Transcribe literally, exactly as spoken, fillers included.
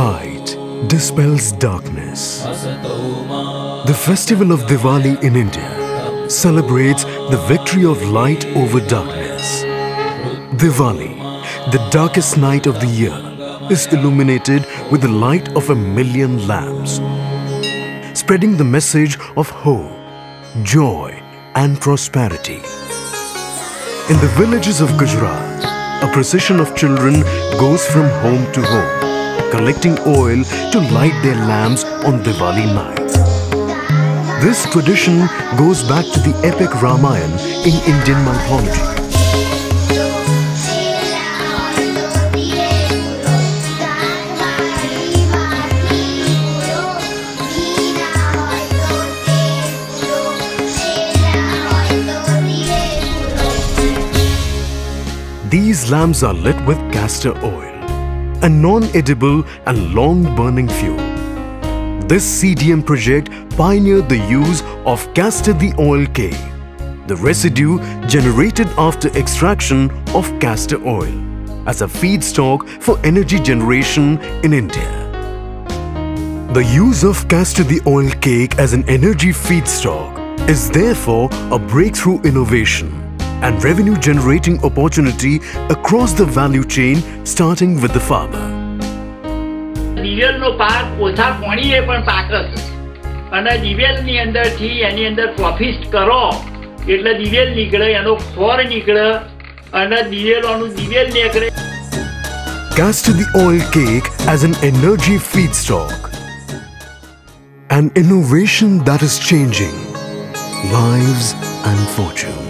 Light dispels darkness. The festival of Diwali in India celebrates the victory of light over darkness. Diwali, the darkest night of the year, is illuminated with the light of a million lamps, spreading the message of hope, joy and prosperity. In the villages of Gujarat, a procession of children goes from home to home, collecting oil to light their lamps on Diwali night. This tradition goes back to the epic Ramayana in Indian mythology. These lamps are lit with castor oil, a non-edible and long-burning fuel. This C D M project pioneered the use of castor the oil cake, the residue generated after extraction of castor oil, as a feedstock for energy generation in India. The use of castor the oil cake as an energy feedstock is therefore a breakthrough innovation and revenue-generating opportunity across the value chain, starting with the farmer. Diwalino park otha paniye pan pakas, ana diwalni andar thi ani andar profit karo, etle diwal nikle ano khor nikle, ana diwal anu diwal nikle. Castor the oil cake as an energy feedstock, an innovation that is changing lives and fortunes.